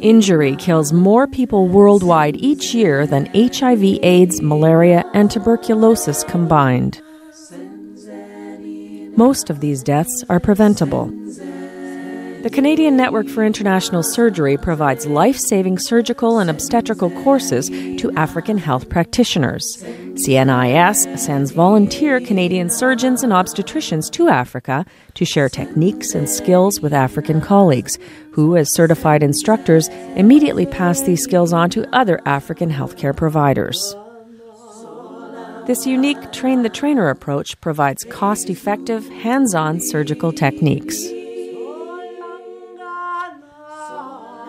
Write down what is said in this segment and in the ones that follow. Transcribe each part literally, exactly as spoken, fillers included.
Injury kills more people worldwide each year than H I V, AIDS, malaria, and tuberculosis combined. Most of these deaths are preventable. The Canadian Network for International Surgery provides life-saving surgical and obstetrical courses to African health practitioners. C N I S sends volunteer Canadian surgeons and obstetricians to Africa to share techniques and skills with African colleagues, who, as certified instructors, immediately pass these skills on to other African healthcare providers. This unique train-the-trainer approach provides cost-effective, hands-on surgical techniques.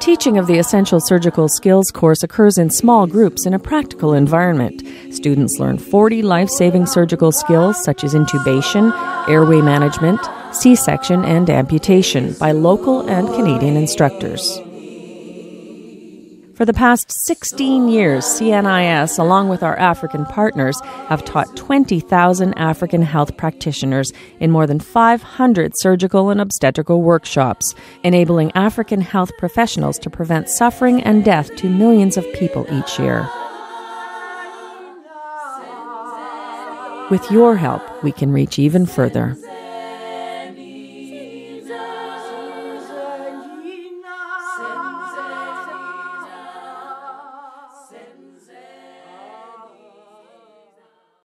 Teaching of the Essential Surgical Skills course occurs in small groups in a practical environment. Students learn forty life-saving surgical skills such as intubation, airway management, C-section, and amputation by local and Canadian instructors. For the past sixteen years, C N I S, along with our African partners, have taught twenty thousand African health practitioners in more than five hundred surgical and obstetrical workshops, enabling African health professionals to prevent suffering and death to millions of people each year. With your help, we can reach even further.